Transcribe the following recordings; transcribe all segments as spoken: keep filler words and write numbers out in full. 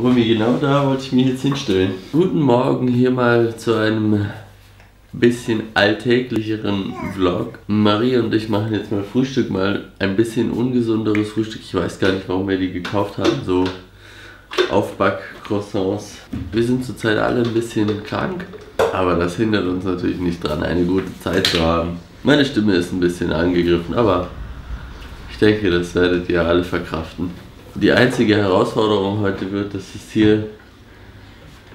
Rumi, genau da wollte ich mich jetzt hinstellen. Guten Morgen hier mal zu einem bisschen alltäglicheren Vlog. Marie und ich machen jetzt mal Frühstück, mal ein bisschen ungesunderes Frühstück. Ich weiß gar nicht, warum wir die gekauft haben, so Aufback-Croissants. Wir sind zurzeit alle ein bisschen krank, aber das hindert uns natürlich nicht daran, eine gute Zeit zu haben. Meine Stimme ist ein bisschen angegriffen, aber ich denke, das werdet ihr alle verkraften. Die einzige Herausforderung heute wird, dass es hier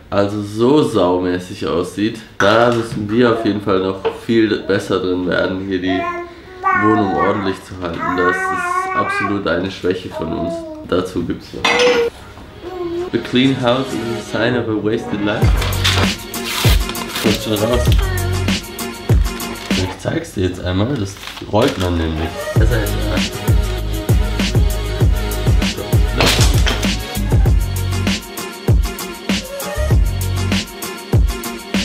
also so saumäßig aussieht. Da müssen wir auf jeden Fall noch viel besser drin werden, hier die Wohnung ordentlich zu halten. Das ist absolut eine Schwäche von uns. Dazu gibt es noch. A clean house is a sign of a wasted life. Kommt schon raus. Ich zeig's dir jetzt einmal, das rollt man nämlich. Das heißt, ja.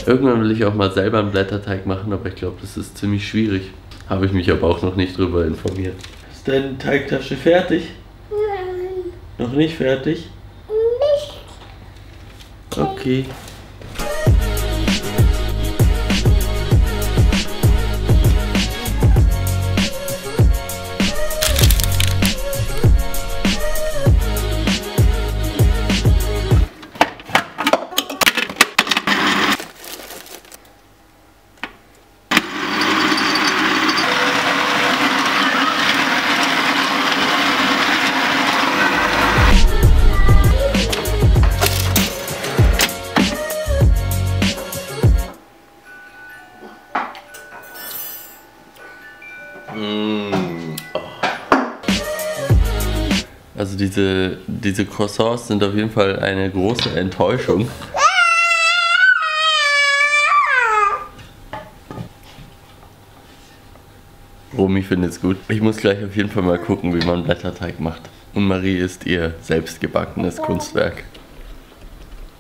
Irgendwann will ich auch mal selber einen Blätterteig machen, aber ich glaube, das ist ziemlich schwierig. Habe ich mich aber auch noch nicht drüber informiert. Ist deine Teigtasche fertig? Nein. Noch nicht fertig? Nicht. Okay. Also diese, diese Croissants sind auf jeden Fall eine große Enttäuschung. Romy findet es gut. Ich muss gleich auf jeden Fall mal gucken, wie man Blätterteig macht. Und Marie isst ihr selbstgebackenes Kunstwerk.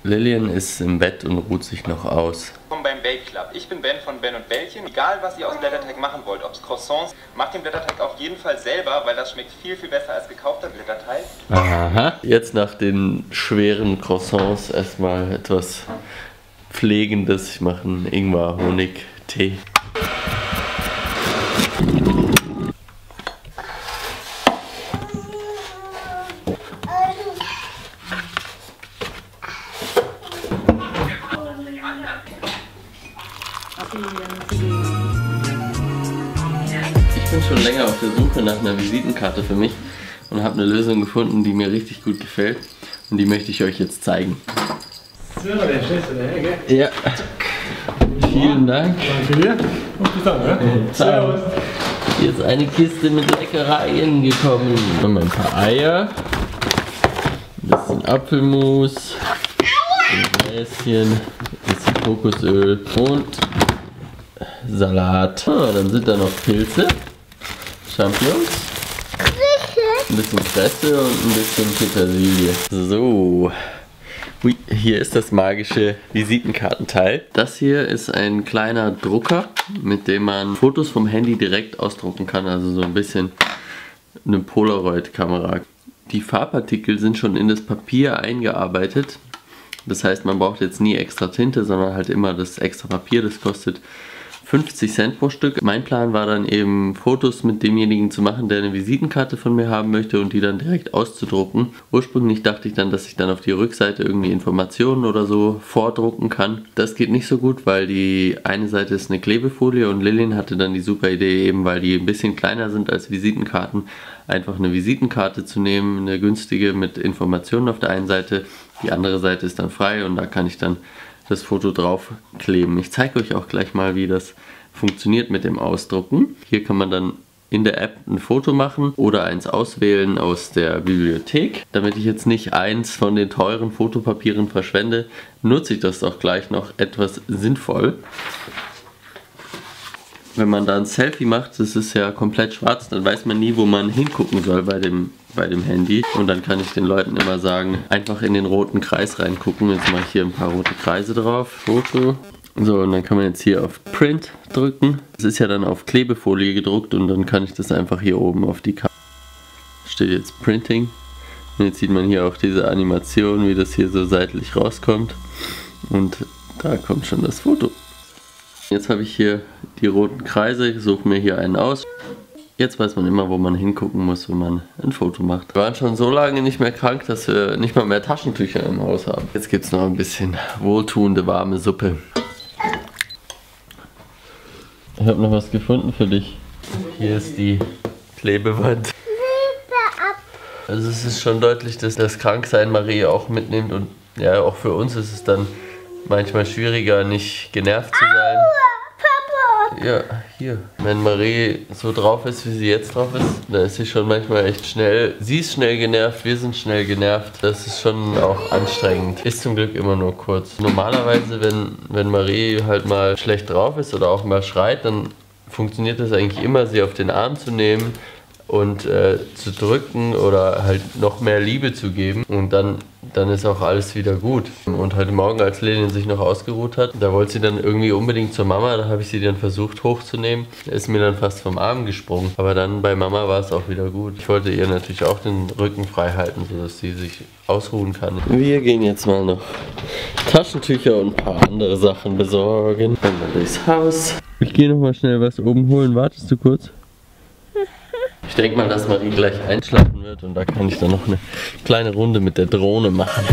Lilian ist im Bett und ruht sich noch aus. Willkommen beim Bake Club. Ich bin Ben von Ben und Bällchen. Egal, was ihr aus Blätterteig machen wollt, ob es Croissants, macht den Blätterteig auf jeden Fall selber, weil das schmeckt viel, viel besser als gekaufter Blätterteig. Aha. Jetzt nach den schweren Croissants erstmal etwas Pflegendes. Ich mache einen Ingwer-Honig-Tee. Ich bin schon länger auf der Suche nach einer Visitenkarte für mich und habe eine Lösung gefunden, die mir richtig gut gefällt und die möchte ich euch jetzt zeigen. So, der schnellste daher, gell? Ja. Vielen Dank. Danke dir. Und bis dann, ne? Servus. Hier ist eine Kiste mit Leckereien gekommen. Und ein paar Eier, ein bisschen Apfelmus, ein Gläschen, ein bisschen Kokosöl und Salat. Ah, dann sind da noch Pilze, Champignons, ein bisschen Kresse und ein bisschen Petersilie. So, ui, hier ist das magische Visitenkartenteil. Das hier ist ein kleiner Drucker, mit dem man Fotos vom Handy direkt ausdrucken kann, also so ein bisschen eine Polaroid-Kamera. Die Farbpartikel sind schon in das Papier eingearbeitet. Das heißt, man braucht jetzt nie extra Tinte, sondern halt immer das extra Papier. Das kostet fünfzig Cent pro Stück. Mein Plan war dann eben, Fotos mit demjenigen zu machen, der eine Visitenkarte von mir haben möchte und die dann direkt auszudrucken. Ursprünglich dachte ich dann, dass ich dann auf die Rückseite irgendwie Informationen oder so vordrucken kann. Das geht nicht so gut, weil die eine Seite ist eine Klebefolie und Lilian hatte dann die super Idee, eben weil die ein bisschen kleiner sind als Visitenkarten, einfach eine Visitenkarte zu nehmen, eine günstige mit Informationen auf der einen Seite. Die andere Seite ist dann frei und da kann ich dann das Foto drauf kleben. Ich zeige euch auch gleich mal, wie das funktioniert mit dem Ausdrucken. Hier kann man dann in der App ein Foto machen oder eins auswählen aus der Bibliothek. Damit ich jetzt nicht eins von den teuren Fotopapieren verschwende, nutze ich das auch gleich noch etwas sinnvoll. Wenn man da ein Selfie macht, das ist ja komplett schwarz, dann weiß man nie, wo man hingucken soll bei dem, bei dem Handy. Und dann kann ich den Leuten immer sagen, einfach in den roten Kreis reingucken. Jetzt mache ich hier ein paar rote Kreise drauf. Foto. So, und dann kann man jetzt hier auf Print drücken. Es ist ja dann auf Klebefolie gedruckt und dann kann ich das einfach hier oben auf die Karte. Steht jetzt Printing. Und jetzt sieht man hier auch diese Animation, wie das hier so seitlich rauskommt. Und da kommt schon das Foto. Jetzt habe ich hier die roten Kreise, ich suche mir hier einen aus. Jetzt weiß man immer, wo man hingucken muss, wenn man ein Foto macht. Wir waren schon so lange nicht mehr krank, dass wir nicht mal mehr Taschentücher im Haus haben. Jetzt gibt es noch ein bisschen wohltuende, warme Suppe. Ich habe noch was gefunden für dich. Hier ist die Klebewand. Also es ist schon deutlich, dass das Kranksein Marie auch mitnimmt. Und ja, auch für uns ist es dann manchmal schwieriger, nicht genervt zu sein. Aua, Papa. Ja, hier. Wenn Marie so drauf ist, wie sie jetzt drauf ist, dann ist sie schon manchmal echt schnell. Sie ist schnell genervt, wir sind schnell genervt. Das ist schon auch anstrengend. Ist zum Glück immer nur kurz. Normalerweise, wenn, wenn Marie halt mal schlecht drauf ist oder auch mal schreit, dann funktioniert das eigentlich immer, sie auf den Arm zu nehmen und äh, zu drücken oder halt noch mehr Liebe zu geben, und dann, dann ist auch alles wieder gut. Und heute Morgen, als Lilian sich noch ausgeruht hat, da wollte sie dann irgendwie unbedingt zur Mama, da habe ich sie dann versucht hochzunehmen, ist mir dann fast vom Arm gesprungen, aber dann bei Mama war es auch wieder gut. Ich wollte ihr natürlich auch den Rücken frei halten, sodass sie sich ausruhen kann. Wir gehen jetzt mal noch Taschentücher und ein paar andere Sachen besorgen. Einmal durchs Haus. Ich gehe nochmal schnell was oben holen, wartest du kurz? Ich denke mal, dass Marie gleich einschlafen wird und da kann ich dann noch eine kleine Runde mit der Drohne machen.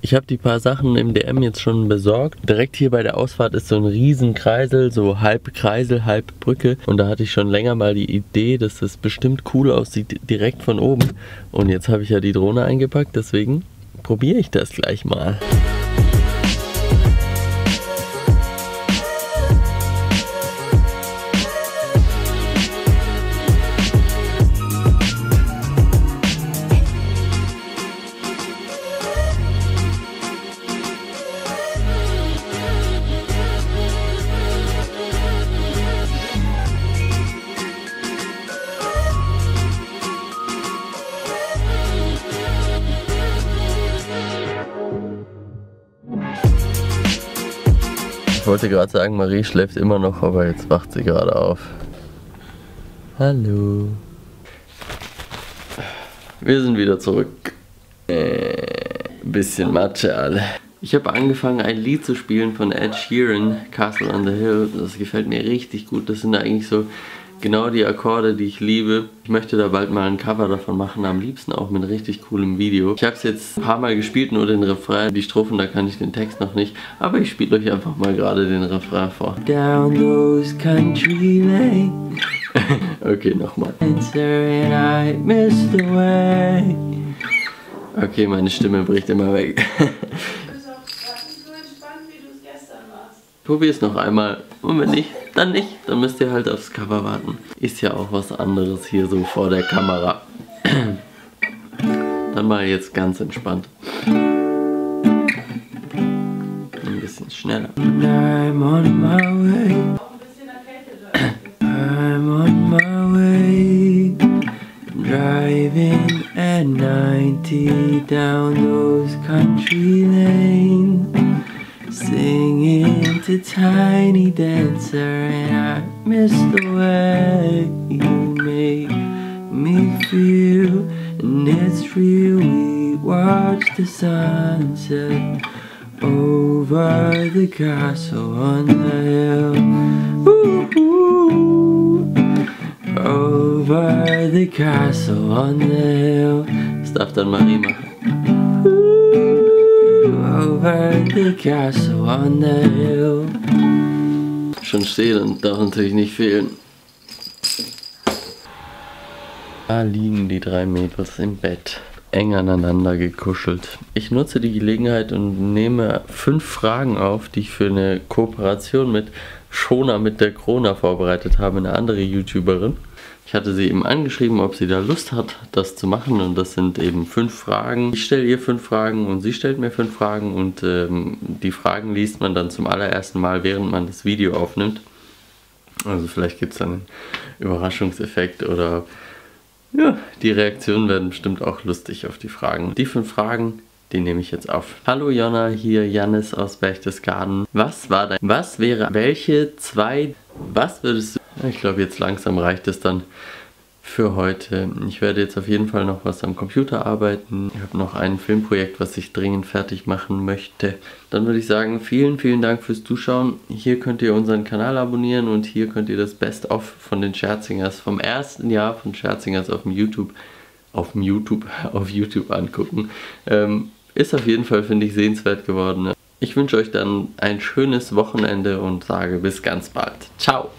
Ich habe die paar Sachen im D M jetzt schon besorgt. Direkt hier bei der Ausfahrt ist so ein Riesenkreisel, so halb Kreisel, halb Brücke. Und da hatte ich schon länger mal die Idee, dass das bestimmt cool aussieht, direkt von oben. Und jetzt habe ich ja die Drohne eingepackt, deswegen probiere ich das gleich mal. Ich wollte gerade sagen, Marie schläft immer noch, aber jetzt wacht sie gerade auf. Hallo. Wir sind wieder zurück. Äh, bisschen Matsche alle. Ich habe angefangen, ein Lied zu spielen von Ed Sheeran, Castle on the Hill. Das gefällt mir richtig gut. Das sind eigentlich so genau die Akkorde, die ich liebe. Ich möchte da bald mal ein Cover davon machen, am liebsten auch mit richtig coolem Video. Ich habe es jetzt ein paar Mal gespielt, nur den Refrain, die Strophen, da kann ich den Text noch nicht. Aber ich spiele euch einfach mal gerade den Refrain vor. Down those country lanes. Okay, nochmal. Okay, meine Stimme bricht immer weg. Du bist auch so entspannt, wie du es gestern warst. Probier's noch einmal. Und wenn nicht, dann nicht. Dann müsst ihr halt aufs Cover warten. Ist ja auch was anderes hier so vor der Kamera. Dann mal jetzt ganz entspannt. Ein bisschen schneller. I'm on my way. Auch ein bisschen erkältet. I'm on my way. Driving at ninety down those country lanes. Singing to Tiny Dancer, and I miss the way you make me feel. And it's real, we watch the sunset over the castle on the hill. Ooh, over the castle on the hill. Stuff done, Marima. Over the castle on the hill. Schon stehen und darf natürlich nicht fehlen. Da liegen die drei Mädels im Bett, eng aneinander gekuschelt. Ich nutze die Gelegenheit und nehme fünf Fragen auf, die ich für eine Kooperation mit Jonna mit der Corona vorbereitet habe, eine andere YouTuberin. Ich hatte sie eben angeschrieben, ob sie da Lust hat, das zu machen, und das sind eben fünf Fragen. Ich stelle ihr fünf Fragen und sie stellt mir fünf Fragen, und ähm, die Fragen liest man dann zum allerersten Mal, während man das Video aufnimmt. Also vielleicht gibt es dann einen Überraschungseffekt oder ja, die Reaktionen werden bestimmt auch lustig auf die Fragen. Die fünf Fragen, die nehme ich jetzt auf. Hallo Jonna, hier Jannis aus Berchtesgaden. Was war dein... Was wäre... Welche zwei... Was würdest du... Ich glaube, jetzt langsam reicht es dann. für heute. Ich werde jetzt auf jeden Fall noch was am Computer arbeiten. Ich habe noch ein Filmprojekt, was ich dringend fertig machen möchte. Dann würde ich sagen, vielen, vielen Dank fürs Zuschauen. Hier könnt ihr unseren Kanal abonnieren und hier könnt ihr das Best-of von den Scherzingers vom ersten Jahr von Scherzingers auf dem YouTube, auf dem YouTube, auf YouTube angucken. Ähm, ist auf jeden Fall, finde ich, sehenswert geworden. Ich wünsche euch dann ein schönes Wochenende und sage bis ganz bald. Ciao!